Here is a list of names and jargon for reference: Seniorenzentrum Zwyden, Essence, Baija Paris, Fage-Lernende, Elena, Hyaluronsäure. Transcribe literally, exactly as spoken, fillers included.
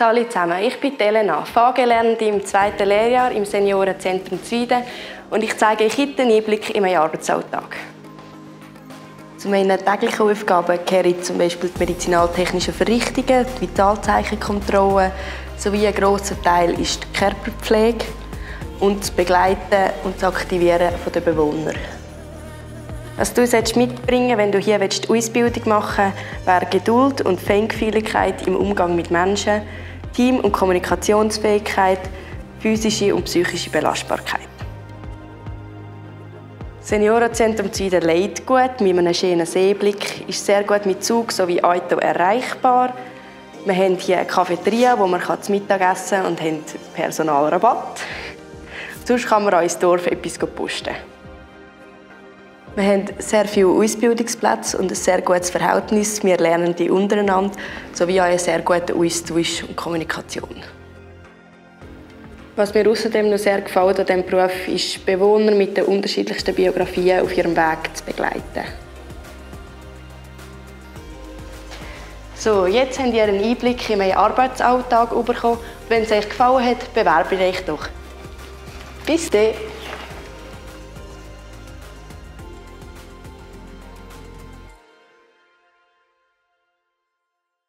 Hallo zusammen, ich bin Elena, Fage-Lernende im zweiten Lehrjahr im Seniorenzentrum Zwyden und ich zeige euch heute einen Einblick in meinen Arbeitsalltag. Zu meinen täglichen Aufgaben gehören zum Beispiel die medizinaltechnischen Verrichtungen, die Vitalzeichenkontrolle sowie ein grosser Teil ist die Körperpflege und das Begleiten und das Aktivieren der Bewohner. Was du mitbringen, wenn du hier Ausbildung machen willst, wäre Geduld und Feinfühligkeit im Umgang mit Menschen, Team- und Kommunikationsfähigkeit, physische und psychische Belastbarkeit. Das Seniorenzentrum Zwyden leitet gut, mit einem schönen Seeblick, ist sehr gut mit Zug sowie Auto erreichbar. Wir haben hier eine Cafeteria, wo man zum Mittag essen kann und haben Personalrabatt. Sonst kann man auch ins Dorf etwas posten. Wir haben sehr viele Ausbildungsplätze und ein sehr gutes Verhältnis. Wir lernen die untereinander, sowie auch einen sehr guten Austausch und Kommunikation. Was mir außerdem noch sehr gefällt an diesem Beruf, ist, Bewohner mit den unterschiedlichsten Biografien auf ihrem Weg zu begleiten. So, jetzt habt ihr einen Einblick in meinen Arbeitsalltag bekommen. Wenn es euch gefallen hat, bewerbt euch doch. Bis dann!